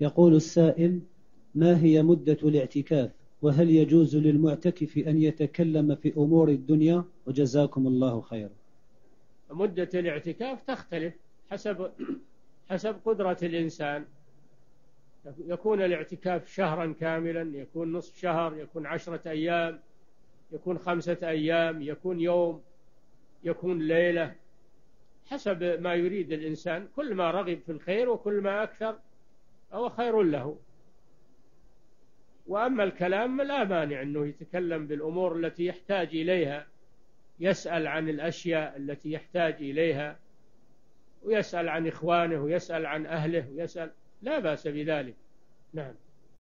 يقول السائل: ما هي مدة الاعتكاف؟ وهل يجوز للمعتكف أن يتكلم في أمور الدنيا؟ وجزاكم الله خيرا. مدة الاعتكاف تختلف حسب قدرة الإنسان. يكون الاعتكاف شهرا كاملا، يكون نصف شهر، يكون 10 أيام، يكون 5 أيام، يكون يوم، يكون ليلة، حسب ما يريد الإنسان. كل ما رغب في الخير وكل ما أكثر أو خير له. وأما الكلام لا مانع أنه يتكلم بالأمور التي يحتاج إليها، يسأل عن الأشياء التي يحتاج إليها، ويسأل عن إخوانه، ويسأل عن أهله، ويسأل، لا بأس بذلك. نعم.